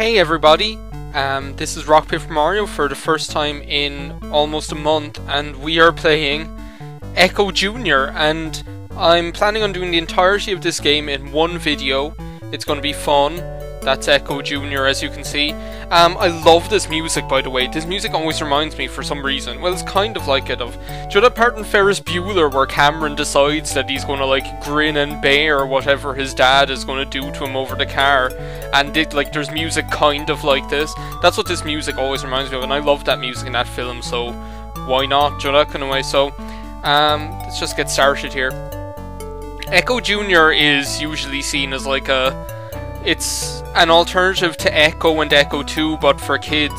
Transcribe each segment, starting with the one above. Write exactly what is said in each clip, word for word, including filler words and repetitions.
Hey everybody, um, this is Rock Paper Mario for the first time in almost a month, and we are playing Ecco Junior And I'm planning on doing the entirety of this game in one video. It's going to be fun. That's Ecco Junior as you can see. Um, I love this music, by the way. This music always reminds me, for some reason, well, it's kind of like it of, do you know that part in Ferris Bueller where Cameron decides that he's going to, like, grin and bear whatever his dad is going to do to him over the car, and it, like, there's music kind of like this? That's what this music always reminds me of, and I love that music in that film, so why not, do you know that kind of way? So, um, let's just get started here. Ecco Junior is usually seen as, like, a... it's an alternative to Ecco and Ecco two, but for kids.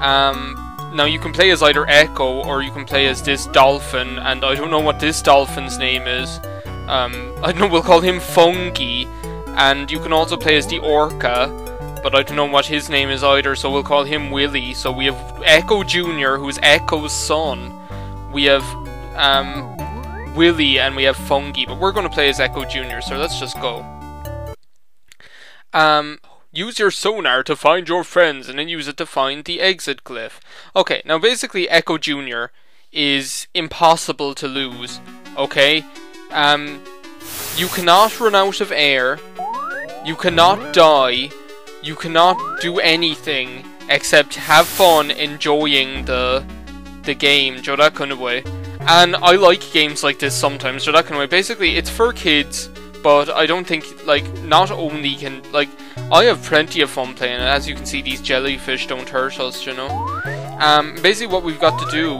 Um, now you can play as either Ecco, or you can play as this dolphin, and I don't know what this dolphin's name is. Um, I don't know, we'll call him Fungi, and you can also play as the Orca, but I don't know what his name is either, so we'll call him Willy. So we have Ecco Junior, who's Ecco's son. We have, um, Willy, and we have Fungi, but we're going to play as Ecco Junior, so let's just go. Um, use your sonar to find your friends and then use it to find the exit cliff. Okay, now basically Ecco Junior is impossible to lose, okay? Um, you cannot run out of air, you cannot die, you cannot do anything except have fun enjoying the the game, do you know that kind of way? And I like games like this sometimes, do you know that kind of way? Basically, it's for kids. But I don't think, like, not only can, like, I have plenty of fun playing it. As you can see, these jellyfish don't hurt us, you know. Um, basically what we've got to do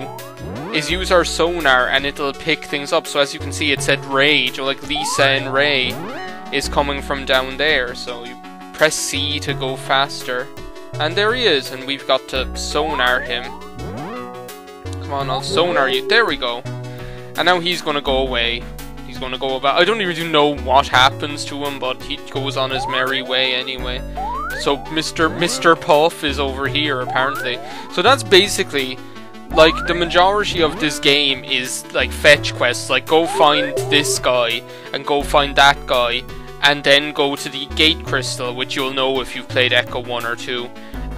is use our sonar and it'll pick things up. So as you can see, it said Rage, or like Lisa and Ray is coming from down there. So you press C to go faster. And there he is, and we've got to sonar him. Come on, I'll sonar you. There we go. And now he's gonna go away. He's gonna go about. I don't even know what happens to him, but he goes on his merry way anyway. So Mister Mister Puff is over here apparently. So that's basically, like, the majority of this game is like fetch quests, like go find this guy and go find that guy, and then go to the gate crystal, which you'll know if you've played Ecco one or two.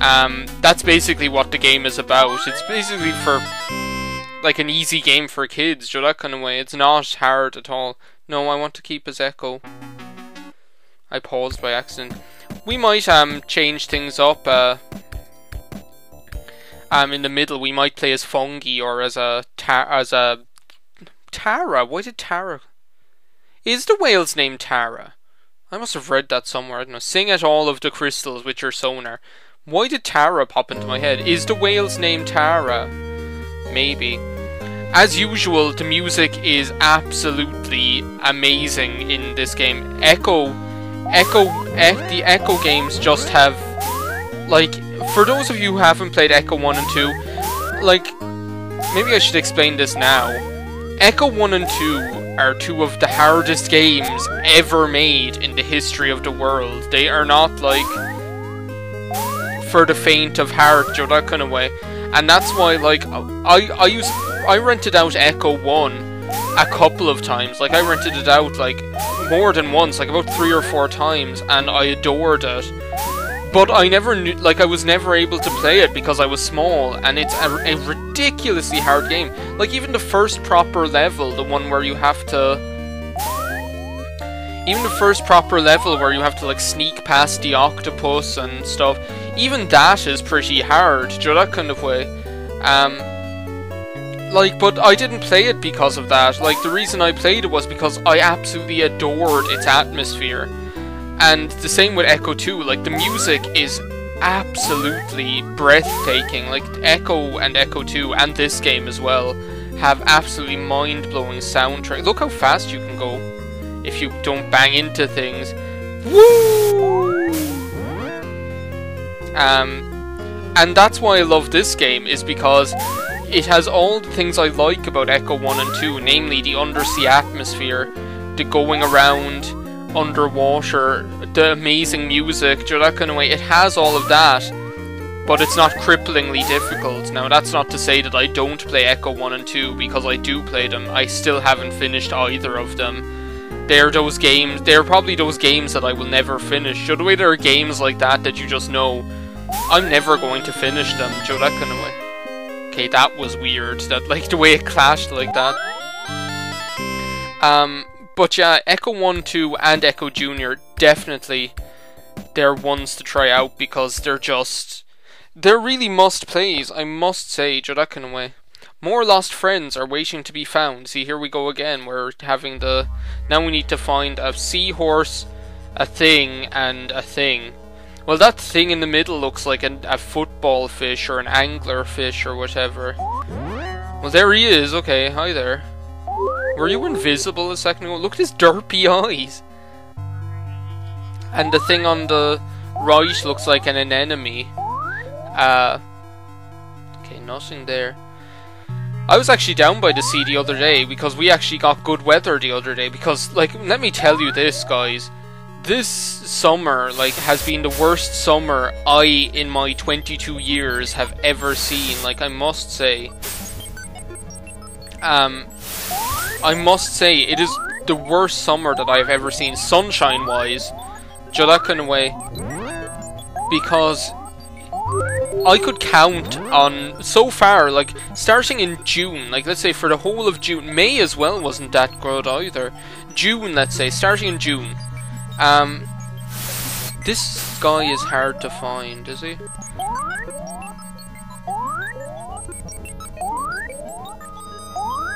Um, that's basically what the game is about. It's basically for, like, an easy game for kids, do you know that kind of way? It's not hard at all. No, I want to keep his Ecco. I paused by accident. We might um change things up. Uh, um, in the middle, we might play as Fungi or as a ta as a Tara. Why did Tara? Is the whale's name Tara? I must have read that somewhere. I don't know. Sing at all of the crystals with your sonar. Why did Tara pop into my head? Is the whale's name Tara? Maybe. As usual, the music is absolutely amazing in this game. Ecco, Ecco, Ec the Ecco games just have, like, for those of you who haven't played Ecco one and two, like, maybe I should explain this now. Ecco one and two are two of the hardest games ever made in the history of the world. They are not, like, for the faint of heart, or that kind of way. And that's why, like, I I used I rented out Ecco one a couple of times. Like, I rented it out, like, more than once, like about three or four times, and I adored it. But I never knew, like, I was never able to play it because I was small, and it's a, a ridiculously hard game. Like, even the first proper level, the one where you have to... Even the first proper level where you have to, like, sneak past the octopus and stuff, even that is pretty hard, do you know that kind of way? Um, like, but I didn't play it because of that. Like, the reason I played it was because I absolutely adored its atmosphere. And the same with Ecco two, like, the music is absolutely breathtaking. Like, Ecco and Ecco two, and this game as well, have absolutely mind-blowing soundtracks. Look how fast you can go if you don't bang into things. Woo! Um, and that's why I love this game, is because it has all the things I like about Ecco one and two, namely the undersea atmosphere, the going around underwater, the amazing music, do you know that kind of way? It has all of that, but it's not cripplingly difficult. Now, that's not to say that I don't play Ecco one and two, because I do play them. I still haven't finished either of them. they're those games, they're probably those games that I will never finish. So the way there are games like that that you just know, I'm never going to finish them, so that kind of way. Okay, that was weird, that, like, the way it clashed like that. Um, but yeah, Ecco one, two, and Ecco Junior, definitely, they're ones to try out, because they're just, they're really must-plays, I must say, so that kind of way. More lost friends are waiting to be found. See, here we go again. We're having the... Now we need to find a seahorse, a thing, and a thing. Well, that thing in the middle looks like an, a football fish or an angler fish or whatever. Well, there he is. Okay, hi there. Were you invisible a second ago? Look at his derpy eyes. And the thing on the right looks like an anemone. Uh, okay, nothing there. I was actually down by the sea the other day, because we actually got good weather the other day, because, like, let me tell you this, guys. This summer, like, has been the worst summer I, in my twenty-two years, have ever seen, like, I must say. Um, I must say, it is the worst summer that I've ever seen, sunshine-wise, so that kind of way, because... I could count on, so far, like, starting in June, like, let's say for the whole of June, May as well wasn't that good either. June, let's say, starting in June. Um, this guy is hard to find, is he?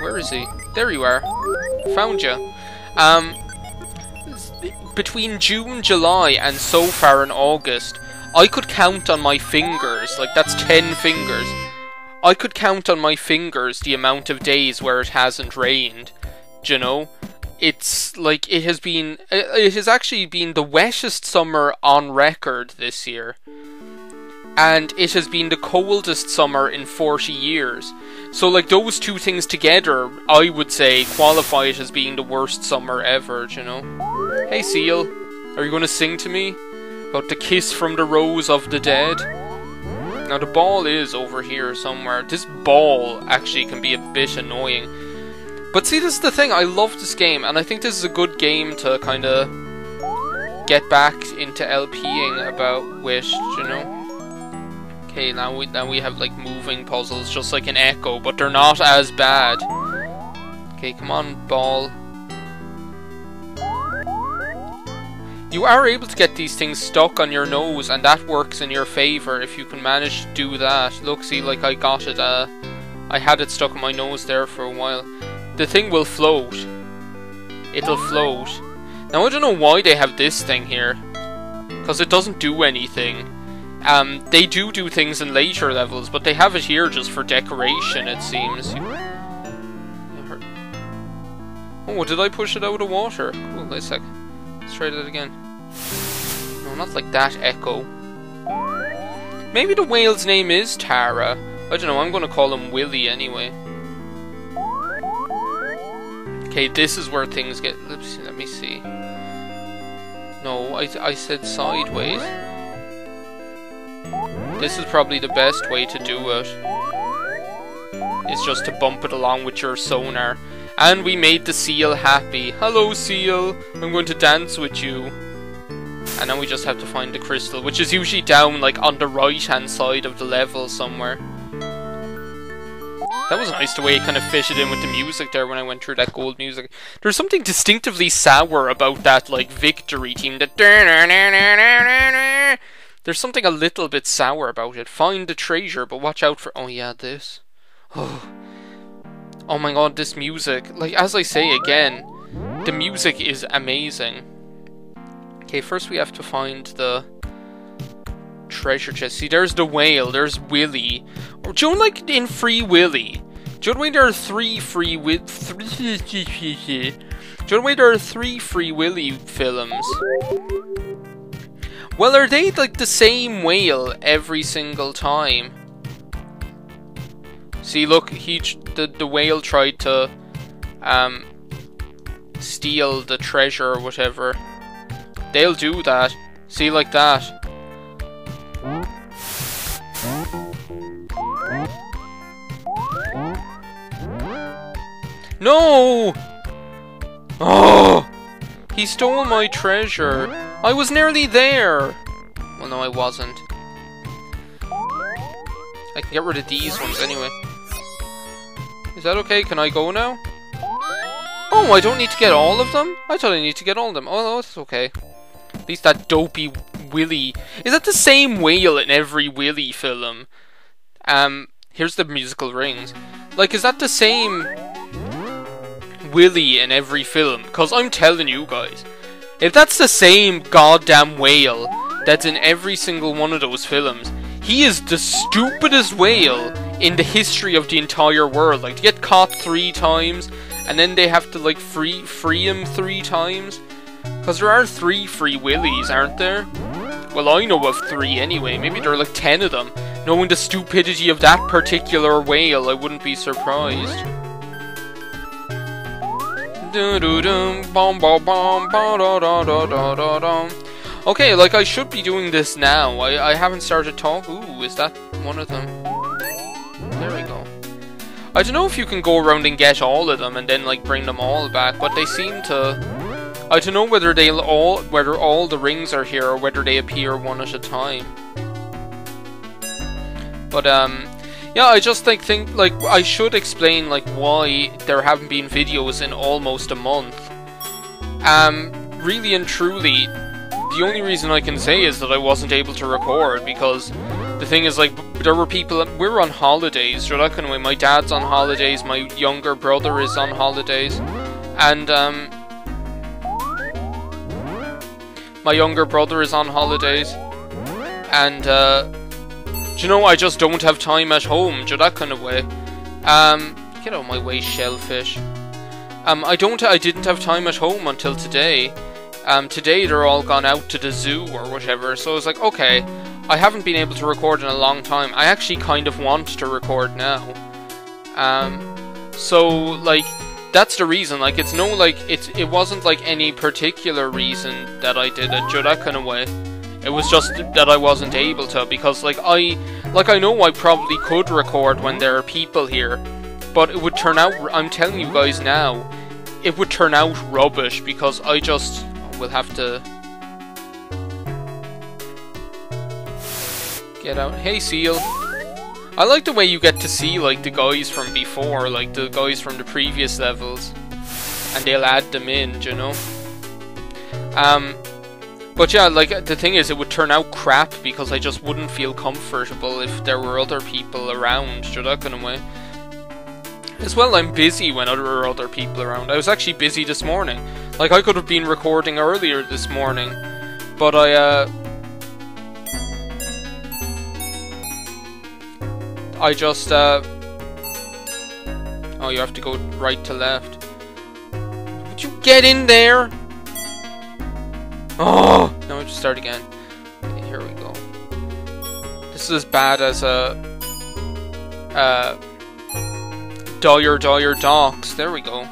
Where is he? There you are. Found you. Um, between June, July, and so far in August, I could count on my fingers, like, that's ten fingers. I could count on my fingers the amount of days where it hasn't rained, you know? It's, like, it has been, it has actually been the wettest summer on record this year. And it has been the coldest summer in forty years. So, like, those two things together, I would say, qualify it as being the worst summer ever, you know? Hey, seal, are you gonna sing to me? About the kiss from the rose of the dead. Now the ball is over here somewhere. This ball actually can be a bit annoying. But see, this is the thing. I love this game. And I think this is a good game to kind of get back into LPing about with, you know. Okay, now we, now we have like moving puzzles just like an Ecco. But they're not as bad. Okay, come on, ball. You are able to get these things stuck on your nose, and that works in your favour if you can manage to do that. Look, see, like I got it, uh, I had it stuck on my nose there for a while. The thing will float. It'll float. Now I don't know why they have this thing here, because it doesn't do anything. Um, they do do things in later levels, but they have it here just for decoration, it seems. Oh, did I push it out of the water? Cool, let's, like, let's try that again. No, not like that, Ecco. Maybe the whale's name is Tara. I don't know, I'm gonna call him Willy anyway. Okay, this is where things get... Let's see, let me see. No, I, I said sideways. This is probably the best way to do it. It's just to bump it along with your sonar. And we made the seal happy. Hello, seal. I'm going to dance with you. And now we just have to find the crystal, which is usually down, like, on the right-hand side of the level somewhere. That was nice, the way it kind of fitted in with the music there when I went through that gold music. There's something distinctively sour about that, like, victory team. That There's something a little bit sour about it. Find the treasure, but watch out for... Oh, yeah, this. Oh. Oh my god, this music. Like, as I say again, the music is amazing. Okay, first we have to find the treasure chest. See, there's the whale, there's Willy. Do you know, like, in Free Willy? Do you know the way there are three Free Willy... Do you know the way there are three Free Willy films? Well, are they, like, the same whale every single time? See, look, he, the, the whale tried to um, steal the treasure or whatever. They'll do that. See, like that. No! Oh! He stole my treasure. I was nearly there. Well, no, I wasn't. I can get rid of these ones anyway. Is that okay? Can I go now? Oh, I don't need to get all of them? I thought I need to get all of them. Oh, no, that's okay. At least that dopey Willy. Is that the same whale in every Willy film? Um, here's the musical rings. Like, is that the same Willy in every film? Because I'm telling you guys, if that's the same goddamn whale that's in every single one of those films, he is the stupidest whale in the history of the entire world. Like, to get caught three times, and then they have to, like, free free him three times. Because there are three Free Willies, aren't there? Well, I know of three anyway. Maybe there are, like, ten of them. Knowing the stupidity of that particular whale, I wouldn't be surprised. Okay, like, I should be doing this now. I, I haven't started talk. Ooh, is that one of them? There we go. I don't know if you can go around and get all of them and then, like, bring them all back, but they seem to... I don't know whether they'll all... whether all the rings are here or whether they appear one at a time. But, um... yeah, I just think, think, like, I should explain, like, why there haven't been videos in almost a month. Um, really and truly... The only reason I can say is that I wasn't able to record, because the thing is, like, there were people, we're on holidays, so that kind of way, my dad's on holidays, my younger brother is on holidays, and, um, my younger brother is on holidays, and, uh, you know, I just don't have time at home, so that kind of way. Um, get out of my way, shellfish. Um, I don't, I didn't have time at home until today. Um, today they're all gone out to the zoo or whatever, so I was like, okay, I haven't been able to record in a long time. I actually kind of want to record now. Um, so, like, that's the reason. Like, it's no, like, it's, it wasn't, like, any particular reason that I did it, that kind of way. It was just that I wasn't able to, because, like, I, like, I know I probably could record when there are people here, but it would turn out, I'm telling you guys now, it would turn out rubbish, because I just... we'll have to get out. Hey, Seal. I like the way you get to see, like, the guys from before, like, the guys from the previous levels. And they'll add them in, you know? Um, but yeah, like, the thing is, it would turn out crap because I just wouldn't feel comfortable if there were other people around, you know, that kind of way. As well, I'm busy when there are other people around. I was actually busy this morning. Like, I could have been recording earlier this morning, but I, uh... I just, uh... oh, you have to go right to left. Would you get in there? Oh! No, I'll just start again. Okay, here we go. This is as bad as, uh... Uh... Dire Dire Docks. There we go.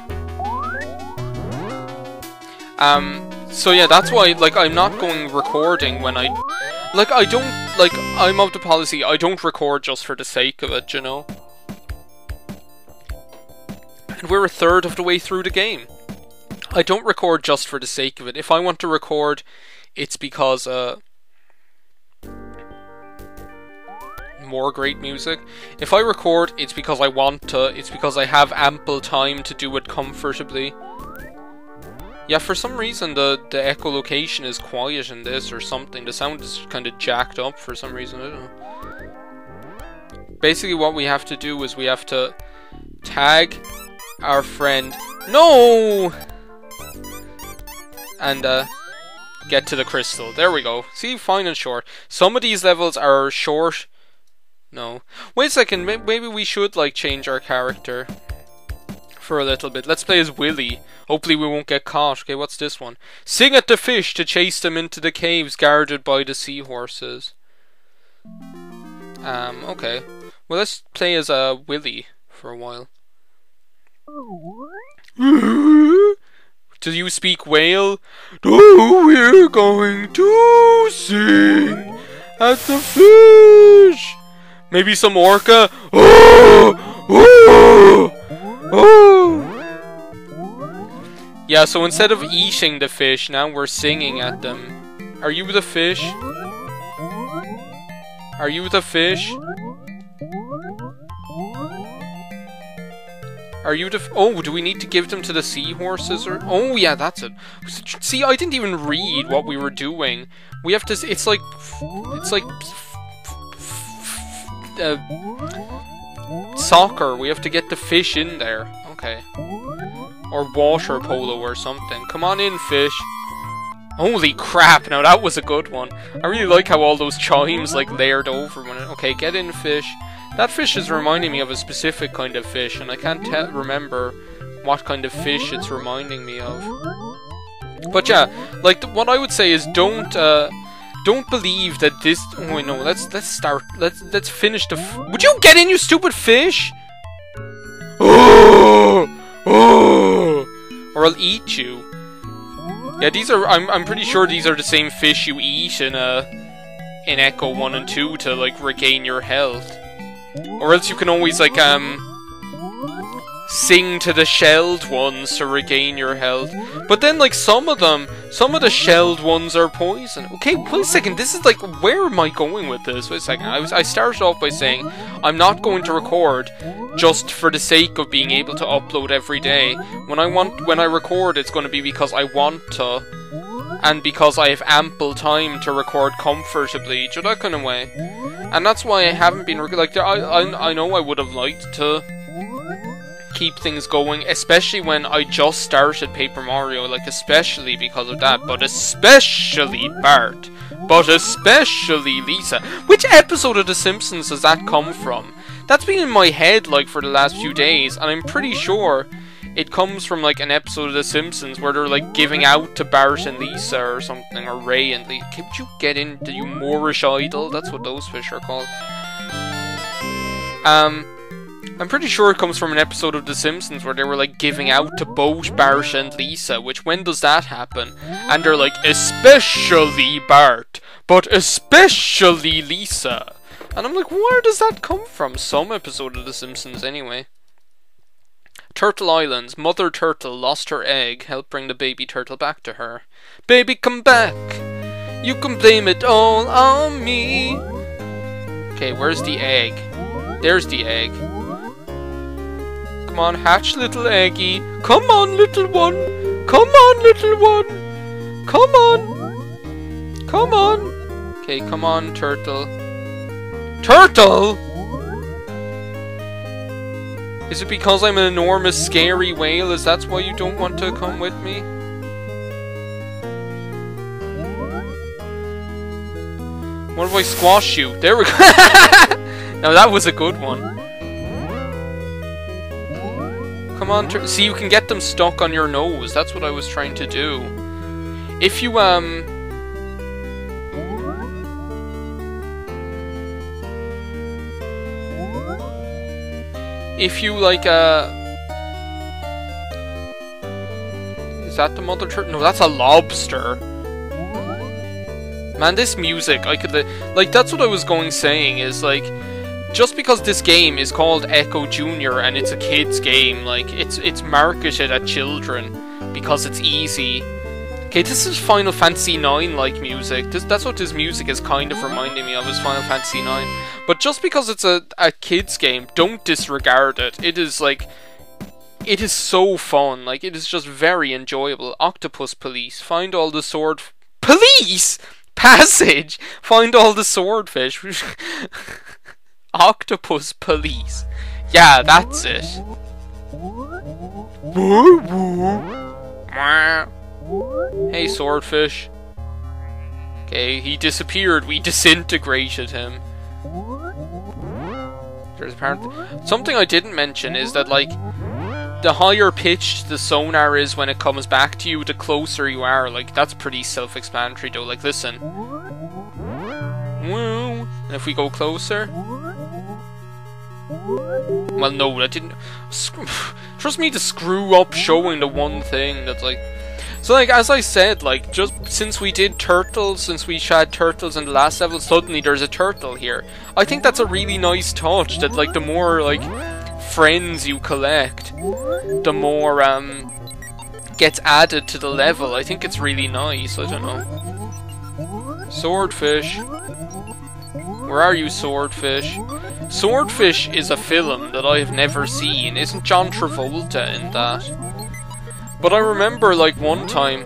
Um, so yeah, that's why, like, I'm not going recording when I... Like, I don't... Like, I'm of the policy, I don't record just for the sake of it, you know? And we're a third of the way through the game. I don't record just for the sake of it. If I want to record, it's because, uh... more great music. If I record, it's because I want to, it's because I have ample time to do it comfortably. Yeah, for some reason the, the echolocation is quiet in this or something. The sound is kind of jacked up for some reason, I don't know. Basically what we have to do is we have to tag our friend, no! And uh, get to the crystal. There we go. See, fine and short. Some of these levels are short. No. Wait a second, maybe we should, like, change our character for a little bit. Let's play as Willy. Hopefully we won't get caught. Okay, what's this one? Sing at the fish to chase them into the caves guarded by the seahorses. Um, okay. Well, let's play as uh, Willy for a while. Do you speak whale? No, we're going to sing at the fish. Maybe some orca. Oh, oh, oh. Yeah, so instead of eating the fish, now we're singing at them. Are you the fish? Are you the fish? Are you the f- Oh, do we need to give them to the seahorses or- Oh yeah, that's it. See, I didn't even read what we were doing. We have to- it's like- it's like- uh, soccer, we have to get the fish in there. Okay. Or water polo or something. Come on in, fish. Holy crap, now that was a good one. I really like how all those chimes like layered over when it- Okay, get in, fish. That fish is reminding me of a specific kind of fish, and I can't te- remember what kind of fish it's reminding me of. But yeah, like th- what I would say is don't uh, don't believe that this. Oh no, let's let's start. Let's let's finish the. F- Would you get in, you stupid fish? Oh, oh, or I'll eat you. Yeah, these are. I'm I'm pretty sure these are the same fish you eat in uh in Echo one and two to like regain your health. Or else you can always, like, um, sing to the shelled ones to regain your health. But then, like, some of them, some of the shelled ones are poison. Okay, wait a second, this is, like, where am I going with this? Wait a second, I, was, I started off by saying, I'm not going to record just for the sake of being able to upload every day. When I want, when I record, it's going to be because I want to, and because I have ample time to record comfortably, so that kind of way. And that's why I haven't been rec like. I, I I know I would have liked to keep things going, especially when I just started Paper Mario. Like especially because of that, but especially Bart, but especially Lisa. Which episode of The Simpsons does that come from? That's been in my head like for the last few days, and I'm pretty sure it comes from like an episode of The Simpsons where they're like giving out to Bart and Lisa or something, or Ray and Lisa. Could you get in, you Moorish idol? That's what those fish are called. Um, I'm pretty sure it comes from an episode of The Simpsons where they were like giving out to both Bart and Lisa, which when does that happen? And they're like, especially Bart, but especially Lisa. And I'm like, where does that come from? Some episode of The Simpsons anyway. Turtle Islands. Mother turtle lost her egg. Help bring the baby turtle back to her. Baby, come back. You can blame it all on me. Okay, where's the egg? There's the egg. Come on, hatch, little eggy. Come on, little one. Come on, little one. Come on. Come on. Okay, come on, turtle. Turtle? Is it because I'm an enormous, scary whale? Is that why you don't want to come with me? What if I squash you? There we go! Now that was a good one. Come on, tur- see, you can get them stuck on your nose. That's what I was trying to do. If you, um... If you like, uh. Is that the mother turtle? No, that's a lobster. Man, this music, I could. Li like, that's what I was going saying, is like. Just because this game is called Ecco Junior and it's a kid's game, like, it's, it's marketed at children because it's easy. Okay, this is Final Fantasy nine like music. This, that's what this music is kind of reminding me of, is Final Fantasy nine. But just because it's a, a kid's game, don't disregard it. It is like, it is so fun. Like, it is just very enjoyable. Octopus Police. Find all the sword... Police? Passage? Find all the swordfish. Octopus Police. Yeah, that's it. Hey, swordfish. Okay, he disappeared. We disintegrated him. There's apparently something I didn't mention is that, like, the higher pitched the sonar is when it comes back to you, the closer you are. Like, that's pretty self-explanatory, though. Like, listen. Woo. And if we go closer... Well, no, that didn't... Trust me to screw up showing the one thing that's, like... So, like, as I said, like, just since we did turtles, since we shad turtles in the last level, suddenly there's a turtle here. I think that's a really nice touch, that, like, the more, like, friends you collect, the more, um, gets added to the level. I think it's really nice. I don't know. Swordfish. Where are you, Swordfish? Swordfish is a film that I have never seen. Isn't John Travolta in that? But I remember, like, one time,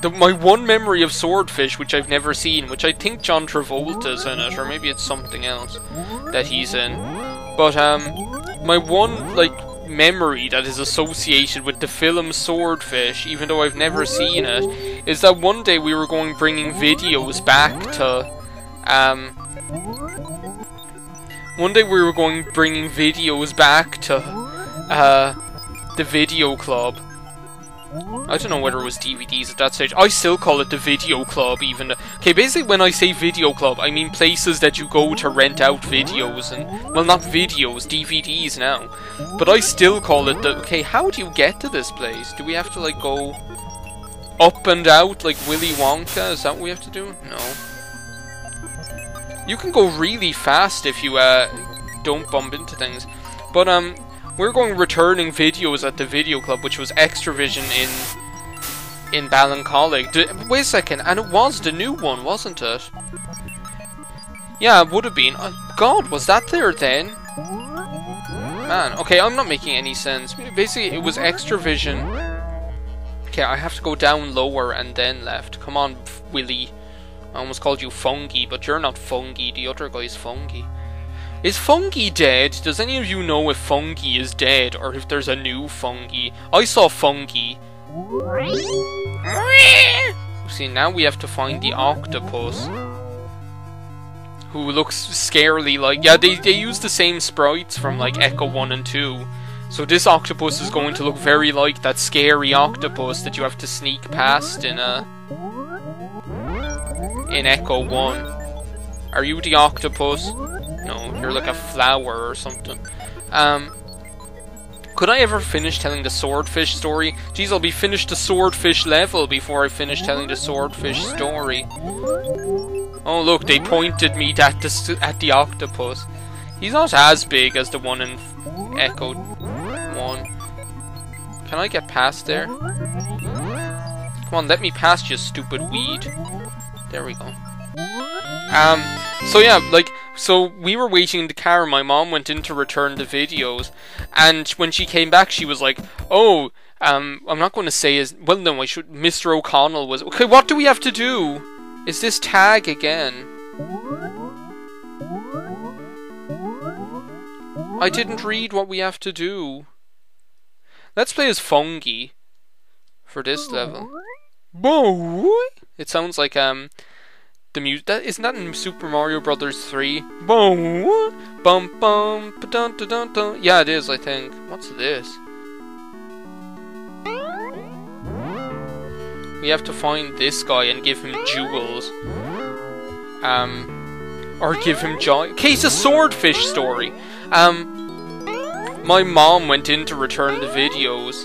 the, my one memory of Swordfish, which I've never seen, which I think John Travolta's in it, or maybe it's something else that he's in. But, um, my one, like, memory that is associated with the film Swordfish, even though I've never seen it, is that one day we were going bringing videos back to, um... One day we were going bringing videos back to, uh, the video club. I don't know whether it was D V Ds at that stage. I still call it the video club, even though... Okay, basically when I say video club, I mean places that you go to rent out videos and... Well, not videos, D V Ds now. But I still call it the... Okay, how do you get to this place? Do we have to, like, go up and out like Willy Wonka? Is that what we have to do? No. You can go really fast if you, uh, don't bump into things. But, um... we're going returning videos at the video club, which was Extra Vision in in Balancholic. Did, wait a second, and it was the new one, wasn't it? Yeah, it would have been. Oh, God, was that there then? Man, okay, I'm not making any sense. Basically, it was Extra Vision. Okay, I have to go down lower and then left. Come on, Willy. I almost called you Fungi, but you're not Fungi. The other guy's Fungi. Is Fungi dead? Does any of you know if Fungi is dead or if there's a new Fungi? I saw Fungi. See, now we have to find the octopus, who looks scarily like... Yeah, they, they use the same sprites from, like, Echo one and two. So this octopus is going to look very like that scary octopus that you have to sneak past in, uh, in Echo one. Are you the octopus? No, you're like a flower or something. Um, could I ever finish telling the swordfish story? Jeez, I'll be finished the swordfish level before I finish telling the swordfish story. Oh look, they pointed me at the, at the octopus. He's not as big as the one in Echo one. Can I get past there? Come on, let me past you, stupid weed. There we go. Um, so yeah, like, so we were waiting in the car, my mom went in to return the videos, and when she came back, she was like, oh, um, I'm not going to say his, well, no, I should, Mister O'Connell was, okay, what do we have to do? Is this tag again? I didn't read what we have to do. Let's play as Fungi for this level. Boy! It sounds like, um... the music that isn't that in Super Mario Brothers three. Boom, bum, bum, pa dun, da, dun, dun. Yeah, it is. I think. What's this? We have to find this guy and give him jewels, um, or give him joy. Case of swordfish story. Um, my mom went in to return the videos.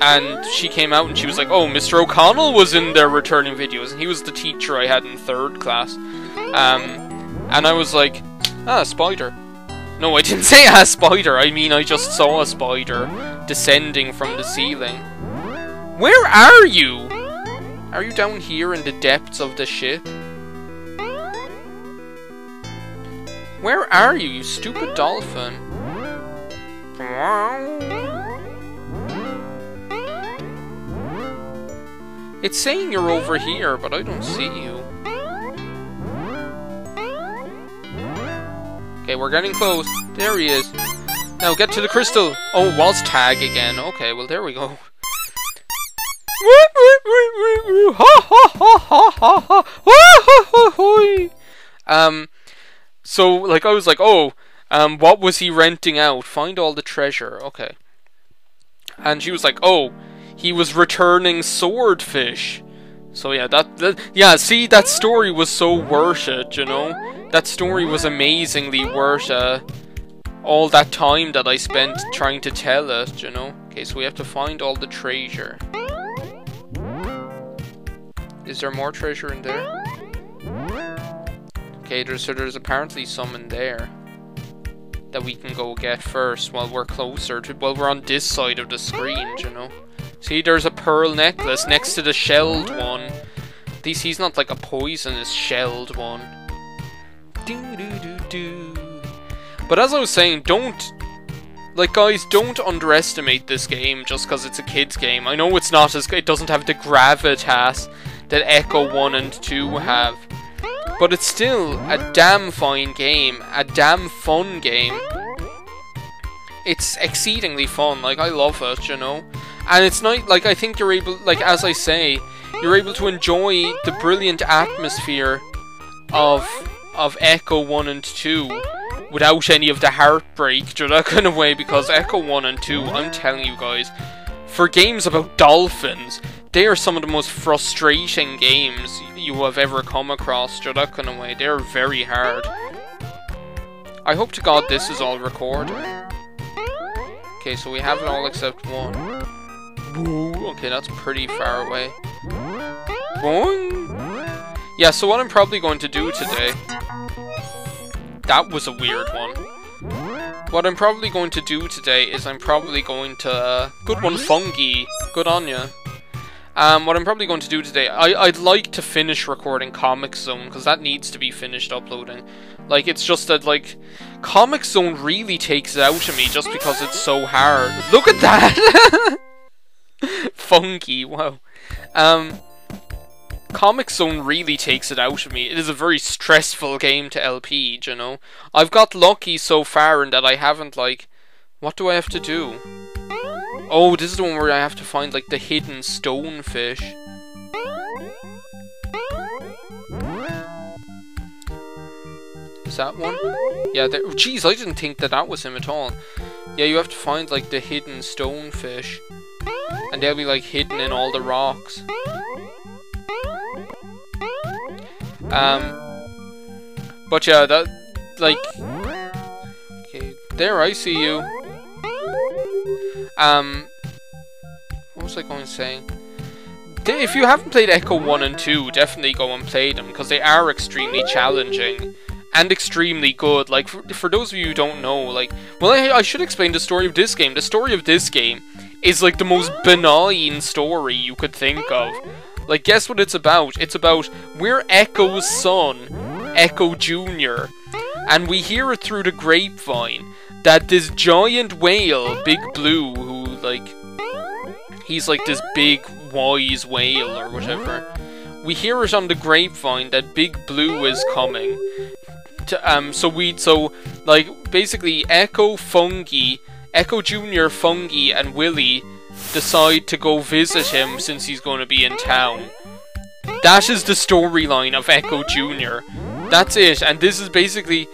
And she came out and she was like, oh, Mister O'Connell was in there returning videos, and he was the teacher I had in third class. Um, and I was like, ah, spider. No, I didn't say ah, spider, I mean I just saw a spider descending from the ceiling. Where are you? Are you down here in the depths of the ship? Where are you, you stupid dolphin? It's saying you're over here, but I don't see you. Okay, we're getting close. There he is. Now get to the crystal. Oh, it was tag again. Okay, well there we go. Um, so like I was like, oh, um, what was he renting out? Find all the treasure. Okay. And she was like, oh. He was returning swordfish. So yeah, that, that... Yeah, see, that story was so worth it, you know? That story was amazingly worth uh, all that time that I spent trying to tell it, you know? Okay, so we have to find all the treasure. Is there more treasure in there? Okay, there's, so there's apparently some in there that we can go get first while we're closer to... While we're on this side of the screen, you know? See, there's a pearl necklace next to the shelled one. At least he's not like a poisonous shelled one. Do do do do. But as I was saying, don't... Like, guys, don't underestimate this game just because it's a kid's game. I know it's not as good. It doesn't have the gravitas that Echo one and two have. But it's still a damn fine game. A damn fun game. It's exceedingly fun. Like, I love it, you know. And it's nice. Like, I think you're able... Like, as I say, you're able to enjoy the brilliant atmosphere of, of Echo one and two. Without any of the heartbreak, you know, that kind of way, because Echo one and two, I'm telling you guys, for games about dolphins, they are some of the most frustrating games you have ever come across, you know, that kind of way. They're very hard. I hope to God this is all recorded. Okay, so we have it all except one. Woo, okay, that's pretty far away. Boing. Yeah, so what I'm probably going to do today... That was a weird one. What I'm probably going to do today is I'm probably going to... Uh, good one, Fungi. Good on ya. Um, what I'm probably going to do today... I, I'd like to finish recording Comic Zone, because that needs to be finished uploading. Like, it's just that, like... Comic Zone really takes it out of me just because it's so hard. Look at that! Fungi, wow. Um... Comic Zone really takes it out of me. It is a very stressful game to L P, you know. I've got lucky so far in that I haven't, like... What do I have to do? Oh, this is the one where I have to find, like, the hidden stonefish. Is that one? Yeah, there... Jeez, I didn't think that that was him at all. Yeah, you have to find, like, the hidden stonefish. And they'll be, like, hidden in all the rocks. Um, but yeah, that, like, okay, there, I see you. Um, what was I going to say? They, if you haven't played Echo one and two, definitely go and play them, because they are extremely challenging, and extremely good. Like, for, for those of you who don't know, like, well, I, I should explain the story of this game. The story of this game is, like, the most benign story you could think of. Like, guess what it's about? It's about, we're Echo's son, Ecco Junior, and we hear it through the grapevine that this giant whale, Big Blue, who, like, he's like this big, wise whale or whatever. We hear it on the grapevine that Big Blue is coming. To, um, so we, so, like, basically, Ecco, Fungi, Ecco Junior, Fungi, and Willy decide to go visit him since he's going to be in town. That is the storyline of Ecco Junior That's it, and this is basically...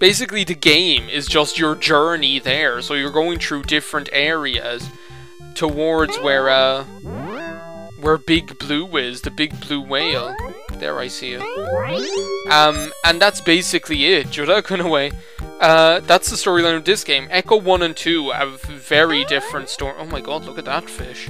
Basically, the game is just your journey there, so you're going through different areas towards where, uh... where Big Blue is, the Big Blue Whale. There, I see it. Um, and that's basically it, you're that kind of way. Uh, that's the storyline of this game. Echo one and two have very different story. Oh my god, look at that fish.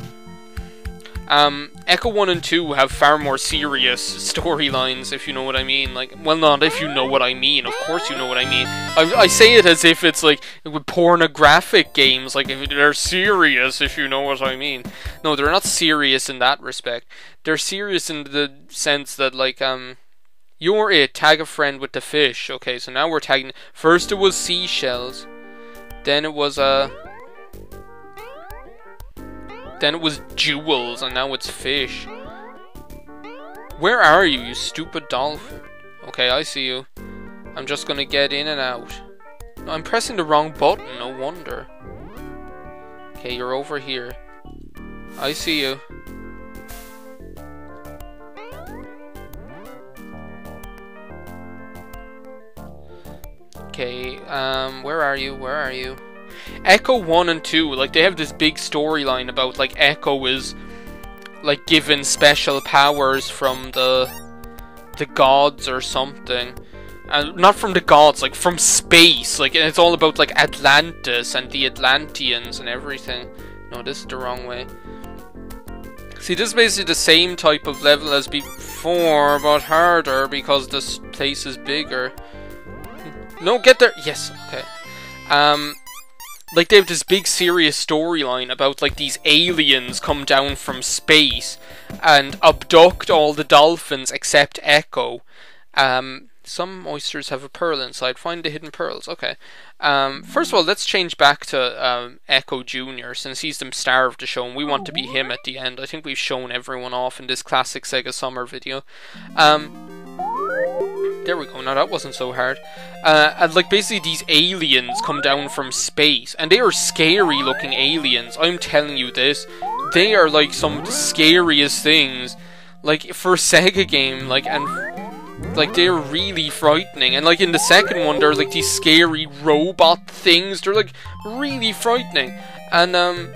Um, Echo one and two have far more serious storylines, if you know what I mean. Like, well, not if you know what I mean. Of course you know what I mean. I, I say it as if it's like with pornographic games. Like, if they're serious, if you know what I mean. No, they're not serious in that respect. They're serious in the sense that, like, um... You're it. Tag a friend with the fish. Okay, so now we're tagging... First it was seashells. Then it was, uh... Then it was jewels, and now it's fish. Where are you, you stupid dolphin? Okay, I see you. I'm just gonna get in and out. No, I'm pressing the wrong button, no wonder. Okay, you're over here. I see you. Okay, um, where are you? Where are you? Echo one and two, like, they have this big storyline about, like, Echo is, like, given special powers from the the gods or something. And not from the gods, like, from space. Like, and it's all about, like, Atlantis and the Atlanteans and everything. No, this is the wrong way. See, this is basically the same type of level as before, but harder because this place is bigger. No, get there! Yes, okay. Um, Like, they have this big serious storyline about, like, these aliens come down from space and abduct all the dolphins except Echo. Um, some oysters have a pearl inside. Find the hidden pearls. Okay. Um, first of all, let's change back to um, Ecco Junior since he's the star of the show and we want to be him at the end. I think we've shown everyone off in this classic Sega Summer video. Um... There we go, now that wasn't so hard. Uh, and like basically these aliens come down from space, and they are scary looking aliens, I'm telling you this. They are like some of the scariest things, like for a Sega game, like, and like they're really frightening. And like in the second one there are like these scary robot things, they're like really frightening. And um,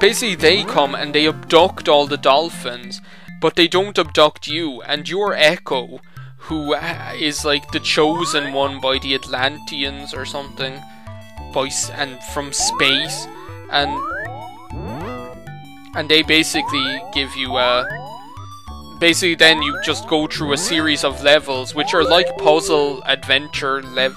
basically they come and they abduct all the dolphins, but they don't abduct you, and you're Echo, who is like the chosen one by the Atlanteans or something, by and from space, and and they basically give you a. Basically, then you just go through a series of levels, which are like puzzle, adventure, lev,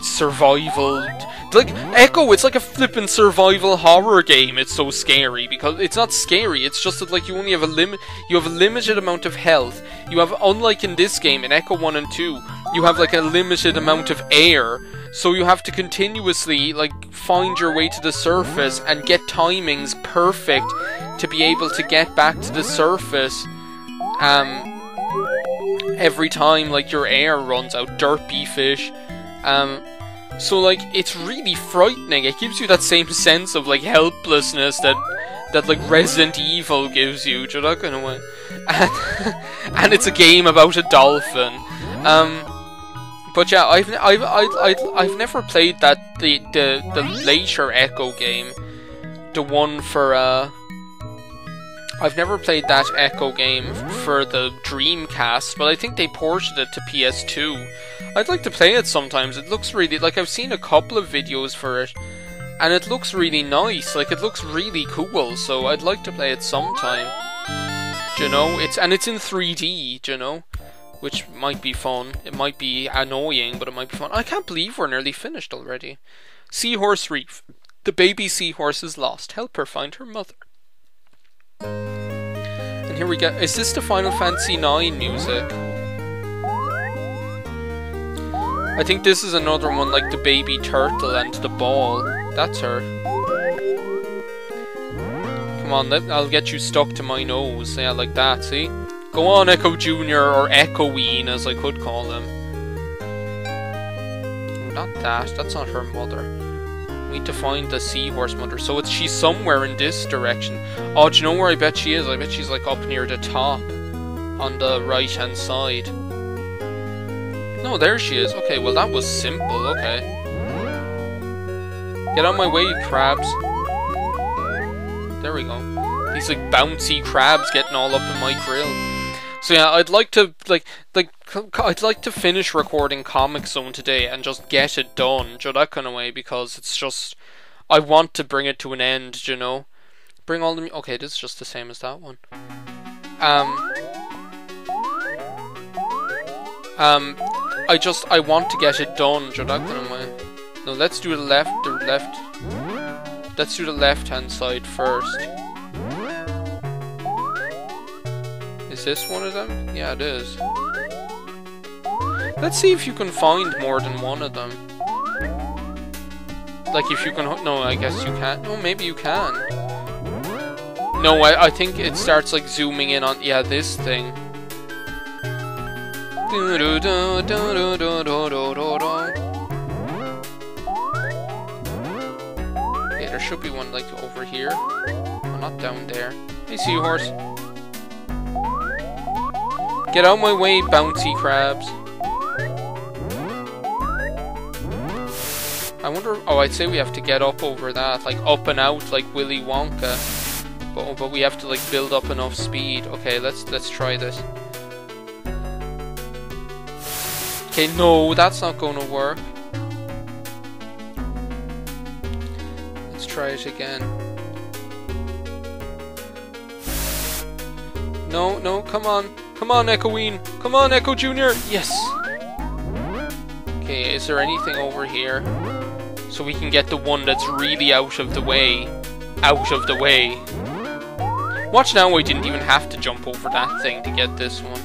survival. Like Echo, it's like a flippin' survival horror game. It's so scary because it's not scary. It's just that like you only have a limit. You have a limited amount of health. You have, unlike in this game, in Echo One and Two, you have like a limited amount of air. So you have to continuously like find your way to the surface and get timings perfect to be able to get back to the surface. Um, every time like your air runs out, derpy fish. Um. So like it's really frightening. It gives you that same sense of like helplessness that that like Resident Evil gives you. Do you know that kind of way? And, and it's a game about a dolphin. Um, but yeah, I've I've I've I've never played that the the the later Echo game, the one for uh. I've never played that Echo game for the Dreamcast, but I think they ported it to P S two. I'd like to play it sometimes. It looks really, like, I've seen a couple of videos for it, and it looks really nice. Like, it looks really cool, so I'd like to play it sometime. Do you know? It's, and it's in three D, do you know? Which might be fun. It might be annoying, but it might be fun. I can't believe we're nearly finished already. Seahorse Reef. The baby seahorse is lost. Help her find her mother. And here we go. Is this the Final Fantasy nine music? I think this is another one, like the baby turtle and the ball. That's her. Come on, let, I'll get you stuck to my nose. Yeah, like that, see? Go on, Echo Junior, or Echoeen, as I could call him. Not that. That's not her mother. Need to find the seahorse mother. So it's she's somewhere in this direction. Oh, do you know where I bet she is? I bet she's like up near the top, on the right hand side. No, there she is. Okay, well that was simple. Okay. Get on my way, you crabs. There we go. These like bouncy crabs getting all up in my grill. So yeah, I'd like to like like I'd like to finish recording Comic Zone today and just get it done, do you know, that kind of way, because it's just I want to bring it to an end, do you know? Bring all the okay, this is just the same as that one. Um, um, I just I want to get it done, do you know, that kind of way. No, let's do the left, the left. Let's do the left-hand side first. Is this one of them? Yeah, it is. Let's see if you can find more than one of them. Like if you can... No, I guess you can't. No, maybe you can. No, I, I think it starts like zooming in on... Yeah, this thing. Okay, there should be one like over here. Oh, not down there. Hey, seahorse. Get out of my way, bouncy crabs. I wonder... Oh, I'd say we have to get up over that. Like, up and out like Willy Wonka. But, but we have to, like, build up enough speed. Okay, let's let's try this. Okay, no, that's not gonna work. Let's try it again. No, no, come on. Come on, Echoeen. Come on, Echo Junior Yes. Okay, is there anything over here? so we can get the one that's really out of the way. Out of the way. Watch now, I didn't even have to jump over that thing to get this one.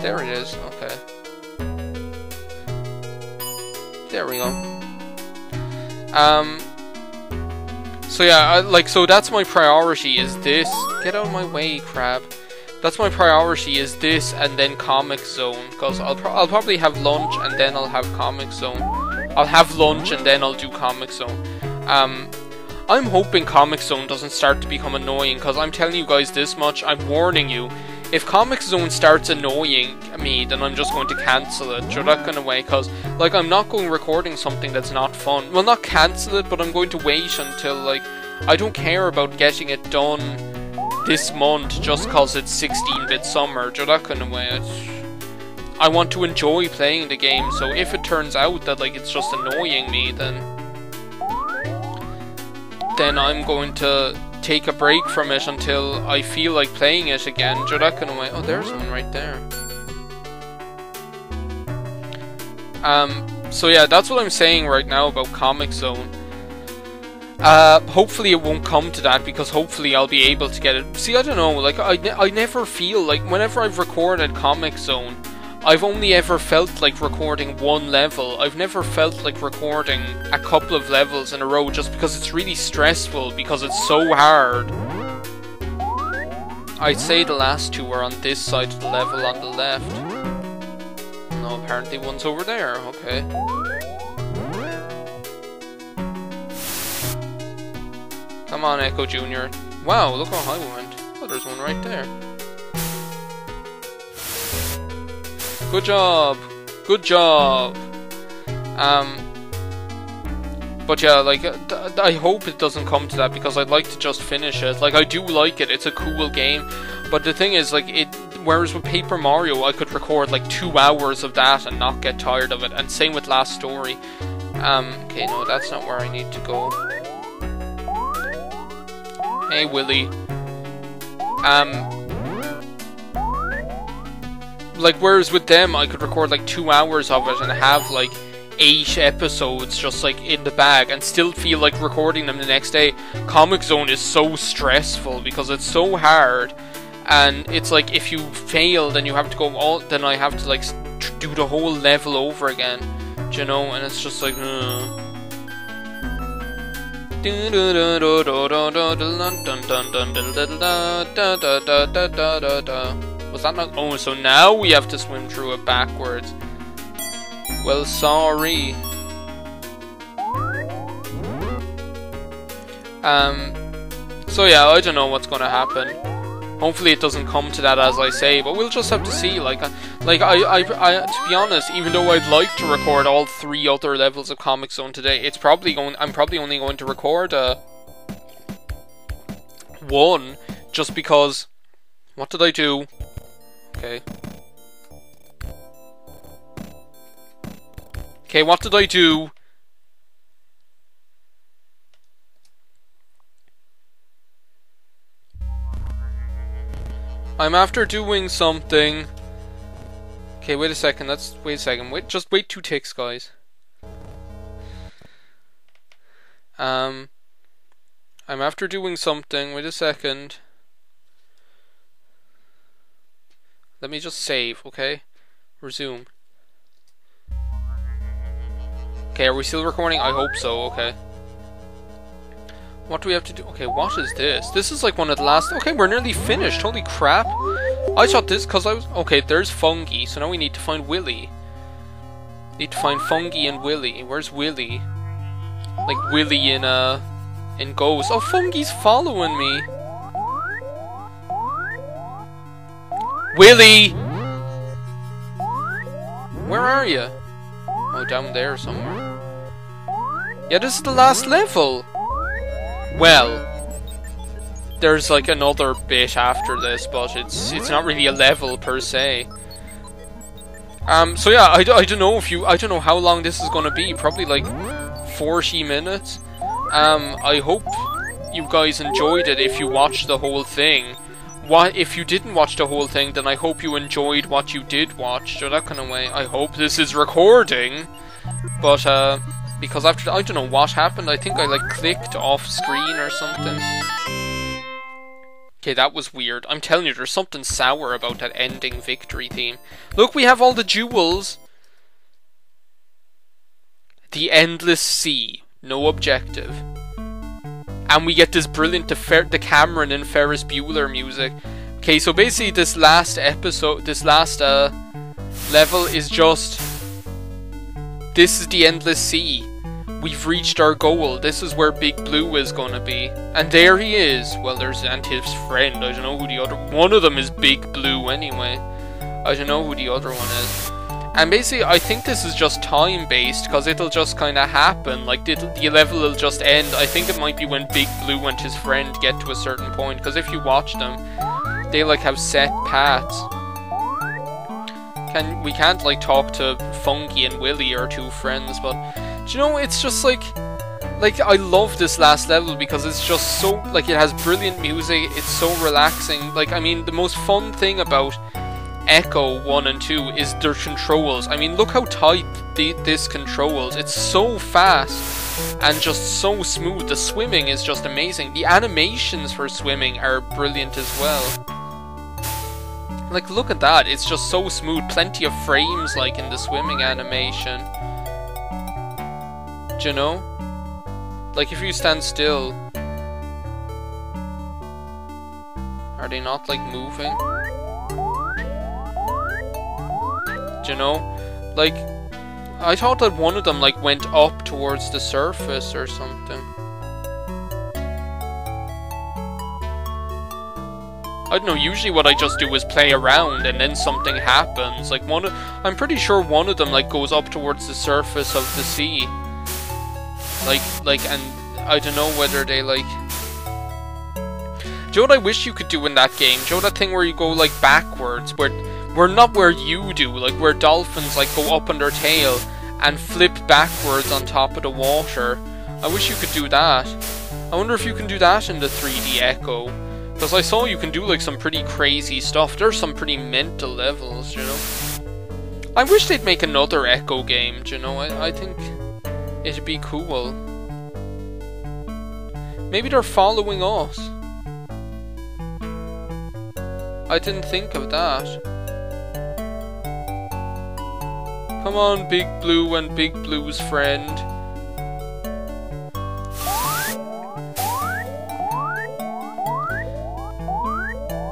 There it is, okay. There we go. Um, so yeah, I, like, so that's my priority is this. Get out of my way, crab. That's my priority is this and then Comic Zone. Because I'll, pro I'll probably have lunch and then I'll have Comic Zone. I'll have lunch and then I'll do Comic Zone. Um, I'm hoping Comic Zone doesn't start to become annoying, because I'm telling you guys this much, I'm warning you. If Comic Zone starts annoying me, then I'm just going to cancel it, or that kind of way, because, like, I'm not going recording something that's not fun. Well, not cancel it, but I'm going to wait until, like, I don't care about getting it done this month just because it's sixteen bit summer, or that kind of way. I want to enjoy playing the game, so if it turns out that, like, it's just annoying me, then... then I'm going to... take a break from it until I feel like playing it again. You're not gonna wait. Oh, there's one right there. Um, so yeah, that's what I'm saying right now about Comic Zone. Uh, hopefully it won't come to that, because hopefully I'll be able to get it. See, I don't know, like, I, ne I never feel like, whenever I've recorded Comic Zone, I've only ever felt like recording one level. I've never felt like recording a couple of levels in a row, just because it's really stressful, because it's so hard. I'd say the last two are on this side of the level on the left. No, apparently one's over there, okay. Come on, Ecco Junior Wow, look how high we went. Oh, there's one right there. Good job! Good job! Um, but yeah, like, th I hope it doesn't come to that, because I'd like to just finish it. Like, I do like it, it's a cool game, but the thing is, like, it... whereas with Paper Mario, I could record, like, two hours of that and not get tired of it, and same with Last Story. Um, okay, no, that's not where I need to go. Hey, Willy. Um... Like, whereas with them, I could record, like, two hours of it and have, like, eight episodes just, like, in the bag and still feel like recording them the next day. Comic Zone is so stressful because it's so hard. And it's like, if you fail, then you have to go all... then I have to, like, do the whole level over again. Do you know? And it's just like... Uh. Was that not? Oh, so now we have to swim through it backwards. Well, sorry. Um. So yeah, I don't know what's gonna happen. Hopefully, it doesn't come to that, as I say. But we'll just have to see. Like, like I, I, I. To be honest, even though I'd like to record all three other levels of Comic Zone today, it's probably going. I'm probably only going to record uh, one, just because. What did I do? Okay. Okay, what did I do? I'm after doing something. Okay, wait a second. Let's wait a second. Wait, just wait two ticks, guys. Um, I'm after doing something. Wait a second. Let me just save, okay? Resume. Okay, are we still recording? I hope so, okay. What do we have to do? Okay, what is this? This is like one of the last... Okay, we're nearly finished, holy crap. I thought this because I was... Okay, there's Fungi, so now we need to find Willy. Need to find Fungi and Willy. Where's Willy? Like Willy in, uh... in Ghost. Oh, Fungi's following me. Willy! Where are you? Oh, down there somewhere. Yeah, this is the last level! Well... there's like another bit after this, but it's it's not really a level per se. Um, so yeah, I, I don't know if you... I don't know how long this is gonna be, probably like forty minutes. Um, I hope you guys enjoyed it if you watched the whole thing. what if you didn't watch the whole thing, then I hope you enjoyed what you did watch, so that kind of way. I hope this is recording, but uh, because after I don't know what happened. I think I like clicked off screen or something. Okay, that was weird. I'm telling you, there's something sour about that ending victory theme. Look, we have all the jewels. The Endless Sea, no objective. And we get this brilliant Fer the Cameron and Ferris Bueller music. Okay, so basically this last episode, this last uh, level is just... This is the Endless Sea. We've reached our goal. This is where Big Blue is gonna be. And there he is. Well, there's and his friend. I don't know who the other... One of them is Big Blue anyway. I don't know who the other one is. And basically, I think this is just time-based, because it'll just kind of happen. Like, the, the level will just end. I think it might be when Big Blue and his friend get to a certain point, because if you watch them, they, like, have set paths. Can, we can't, like, talk to Fungi and Willy, our two friends, but... Do you know, it's just like, like I love this last level because it's just so, like, it has brilliant music, it's so relaxing. Like, I mean, the most fun thing about Echo one and two is their controls. I mean, look how tight the, this controls. It's so fast and just so smooth. The swimming is just amazing. The animations for swimming are brilliant as well. Like, look at that. It's just so smooth. Plenty of frames, like, in the swimming animation. You know, like if you stand still, are they not like moving? You know, like I thought that one of them like went up towards the surface or something. I don't know, usually what I just do is play around and then something happens. Like one of, I'm pretty sure one of them like goes up towards the surface of the sea. Like, like, and I don't know whether they, like... Do you know what I wish you could do in that game? Do you know that thing where you go, like, backwards? Where, where not where you do, like, where dolphins, like, go up on their tail and flip backwards on top of the water. I wish you could do that. I wonder if you can do that in the three D Echo. Because I saw you can do, like, some pretty crazy stuff. There's some pretty mental levels, you know? I wish they'd make another Echo game, do you know? I, I think... It'd be cool. Maybe they're following us. I didn't think of that. Come on, Big Blue and Big Blue's friend.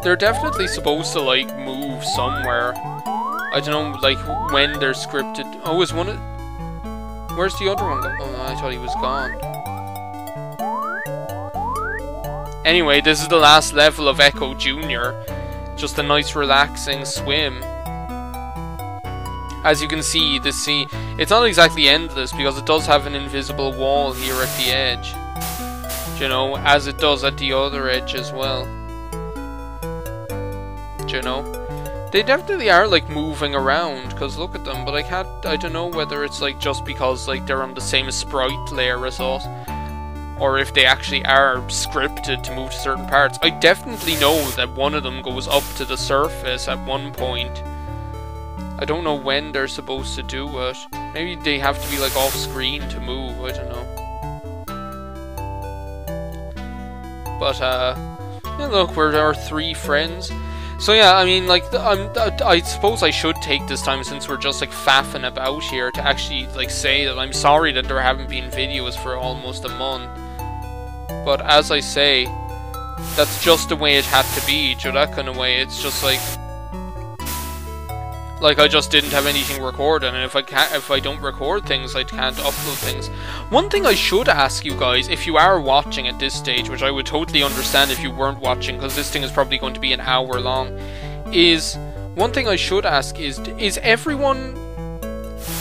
They're definitely supposed to, like, move somewhere. I don't know, like, when they're scripted. Oh, is one of... Where's the other one go? Oh, I thought he was gone. Anyway, this is the last level of Ecco Junior Just a nice relaxing swim. As you can see, the sea... It's not exactly endless, because it does have an invisible wall here at the edge. You know, as it does at the other edge as well. You know? They definitely are, like, moving around, because look at them, but I can't, I don't know whether it's, like, just because, like, they're on the same sprite layer as us, or if they actually are scripted to move to certain parts. I definitely know that one of them goes up to the surface at one point. I don't know when they're supposed to do it. Maybe they have to be, like, off-screen to move, I don't know. But, uh, yeah, look, we're our three friends. So yeah, I mean, like, I'm, I suppose I should take this time, since we're just, like, faffing about here, to actually, like, say that I'm sorry that there haven't been videos for almost a month. But as I say, that's just the way it had to be, do you know, that kind of way. It's just like, like, I just didn't have anything recorded, and if I can't, if I don't record things, I can't upload things. One thing I should ask you guys, if you are watching at this stage, which I would totally understand if you weren't watching, because this thing is probably going to be an hour long, is, one thing I should ask is, is everyone,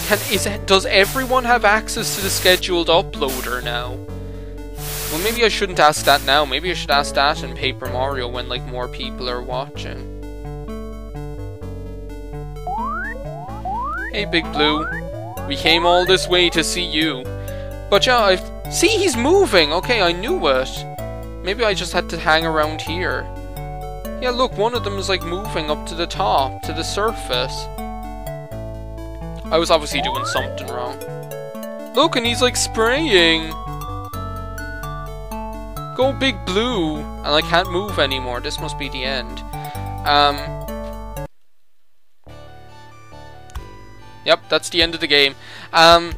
can, is, does everyone have access to the scheduled uploader now? Well, maybe I shouldn't ask that now, maybe I should ask that in Paper Mario when, like, more people are watching. Hey, Big Blue. We came all this way to see you. But yeah, I've... See, he's moving! Okay, I knew it. Maybe I just had to hang around here. Yeah, look, one of them is like moving up to the top, to the surface. I was obviously doing something wrong. Look, and he's like spraying. Go Big Blue. And I can't move anymore. This must be the end. Um... Yep, that's the end of the game. Um,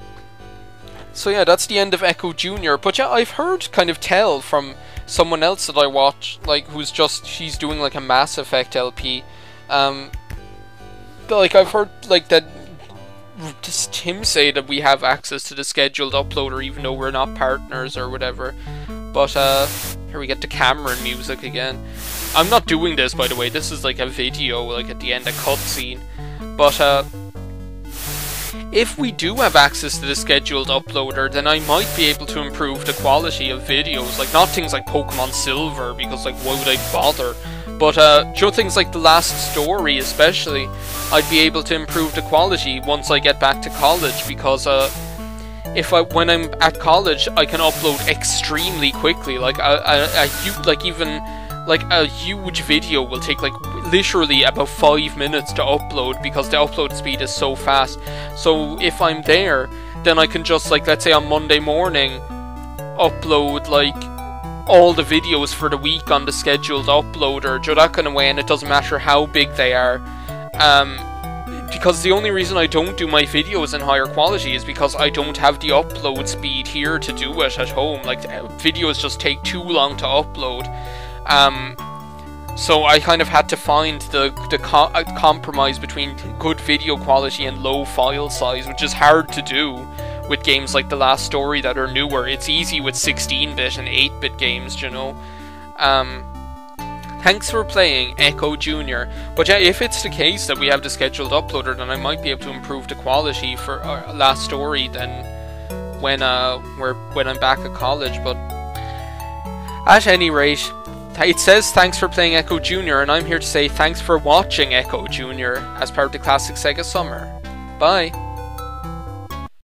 so yeah, that's the end of Ecco Junior But yeah, I've heard kind of tell from someone else that I watch, like, who's just, she's doing like a Mass Effect L P. Um, like, I've heard, like, that, just him say that we have access to the scheduled uploader even though we're not partners or whatever. But, uh, here we get the Cameron music again. I'm not doing this, by the way. This is like a video, like, at the end, a cutscene. But, uh... if we do have access to the scheduled uploader, then I might be able to improve the quality of videos. Like, not things like Pokemon Silver, because, like, why would I bother? But, uh, show things like The Last Story, especially, I'd be able to improve the quality once I get back to college, because, uh, if I, when I'm at college, I can upload extremely quickly. Like, a, a, a, like even... Like, a huge video will take, like, literally about five minutes to upload because the upload speed is so fast. So, if I'm there, then I can just, like, let's say on Monday morning, upload, like, all the videos for the week on the scheduled uploader, do that kind of way, and it doesn't matter how big they are. Um, because the only reason I don't do my videos in higher quality is because I don't have the upload speed here to do it at home. Like, videos just take too long to upload. Um, so I kind of had to find the, the co compromise between good video quality and low file size, which is hard to do with games like The Last Story that are newer. It's easy with sixteen bit and eight bit games, you know. Um, thanks for playing, Ecco Junior But yeah, if it's the case that we have the scheduled uploader, then I might be able to improve the quality for uh, Last Story then when, uh, we're, when I'm back at college, but at any rate... It says thanks for playing Ecco Junior and I'm here to say thanks for watching Ecco Junior as part of the Classic Sega Summer. Bye!